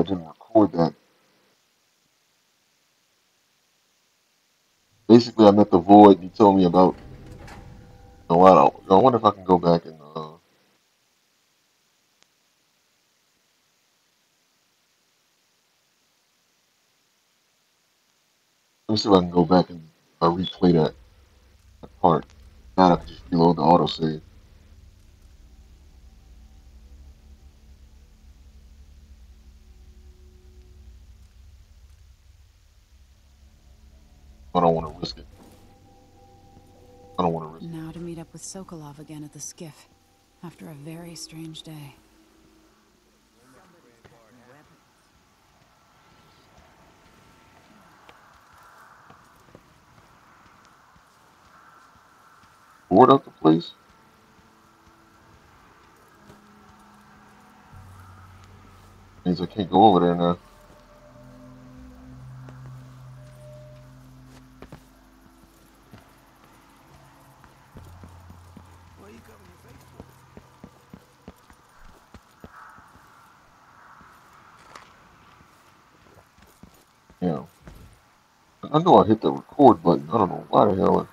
I didn't record that. Basically, I met the void you told me about. So I wonder if I can go back and let me see if I can go back and replay that part. Now I can just reload the autosave. I don't want to risk it. I don't want to risk it. Now to meet up with Sokolov again at the skiff, after a very strange day. Board up the place? Means I can't go over there now. I know I hit the record button. I don't know why the hell.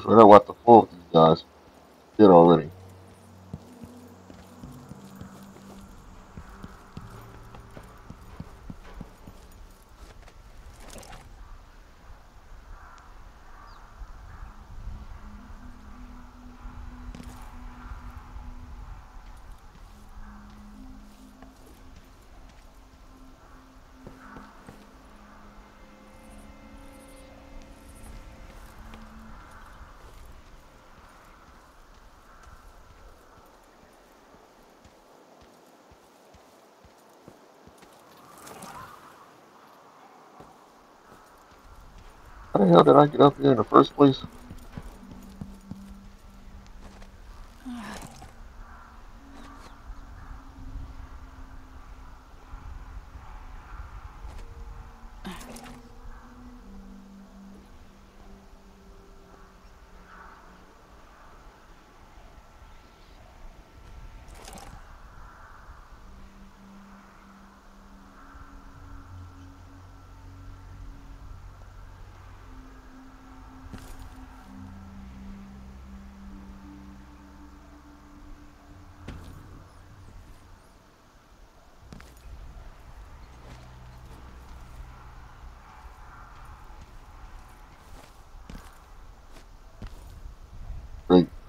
I don't know what the fuck with these guys did already. How the hell did I get up here in the first place?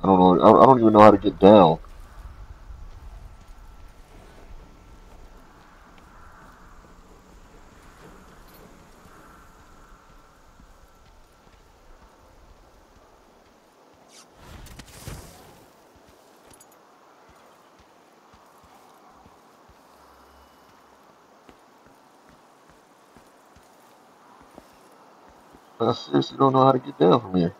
I don't even know how to get down. I seriously don't know how to get down from here.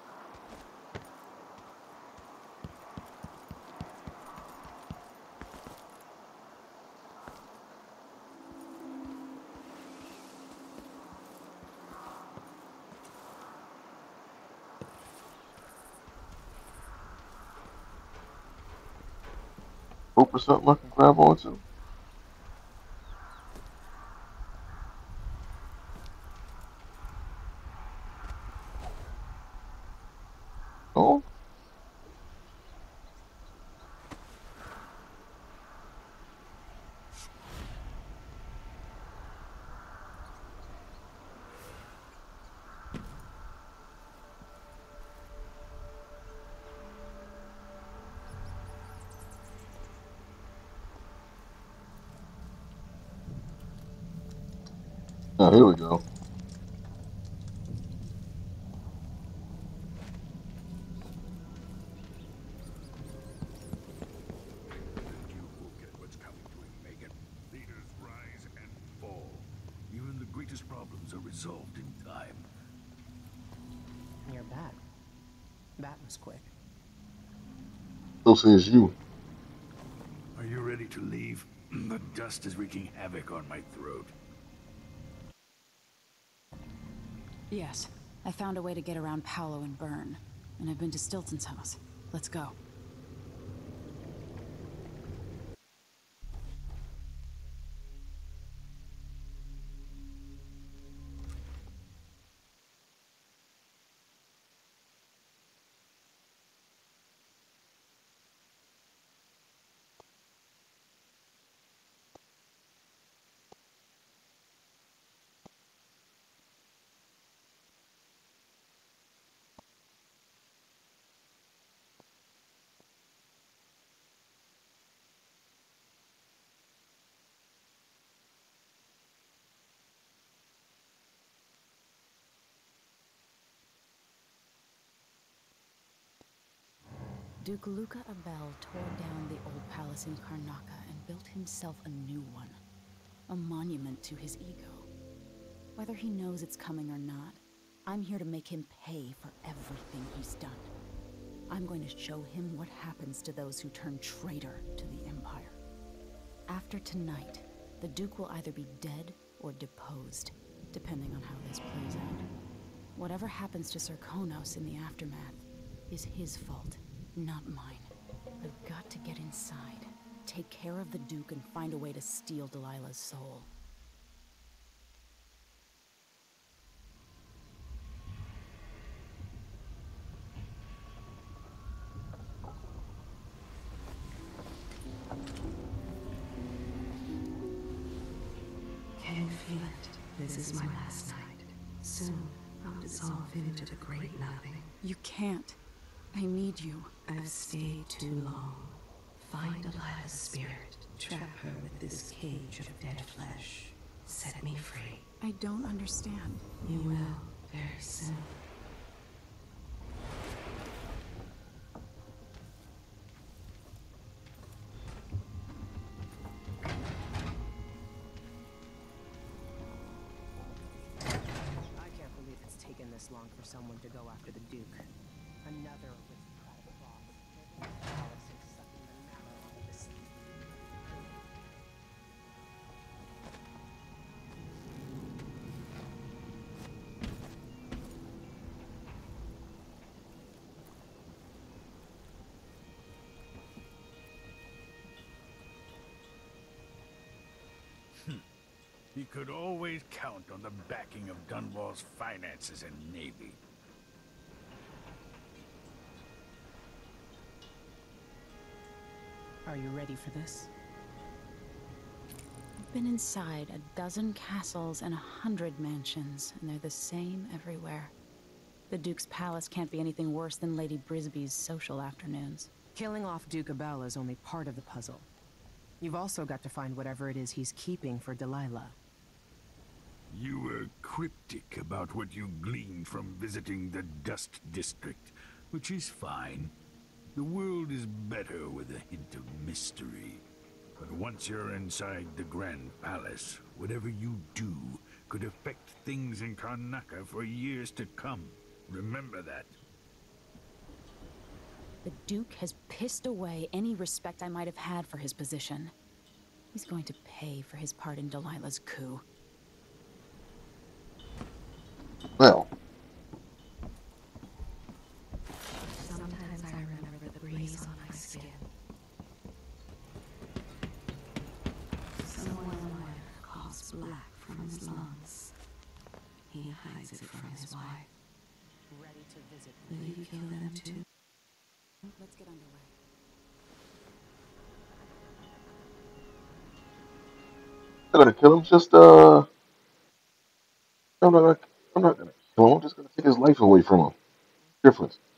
Hope for something I can grab onto. Oh, here we go. Says you. Are you ready to leave? The dust is wreaking havoc on my throat. Yes, I found a way to get around Paolo and Byrne, and I've been to Stilton's house. Let's go. Duke Luca Abele tore down the old palace in Karnaca and built himself a new one, a monument to his ego. Whether he knows it's coming or not, I'm here to make him pay for everything he's done. I'm going to show him what happens to those who turn traitor to the Empire. After tonight, the Duke will either be dead or deposed, depending on how this plays out. Whatever happens to Serkonos in the aftermath is his fault. Not mine. I've got to get inside, take care of the Duke, and find a way to steal Delilah's soul. Can you feel it? This is my last night. Soon, I'll dissolve into the great nothing. You can't. I need you. I've stayed too long. Find Alaya's spirit. Trap her with this cage of dead flesh. Set me free. I don't understand. You will, very soon. I can't believe it's taken this long for someone to go after the Duke. Another with private bombs. Sucking the marrow out of the sea. He could always count on the backing of Dunwall's finances and navy. Are you ready for this? I've been inside 12 castles and 100 mansions, and they're the same everywhere. The Duke's palace can't be anything worse than Lady Brisby's social afternoons. Killing off Duke Abele is only part of the puzzle. You've also got to find whatever it is he's keeping for Delilah. You were cryptic about what you gleaned from visiting the Dust District, which is fine. The world is better with a hint of mystery. But once you're inside the Grand Palace, whatever you do could affect things in Karnaca for years to come. Remember that. The Duke has pissed away any respect I might have had for his position. He's going to pay for his part in Delilah's coup. Well. He hides it from his wife. Ready to visit. Will you kill them too? Let's get underway. I'm gonna kill him. I'm not gonna kill him. I'm just gonna take his life away from him. Difference.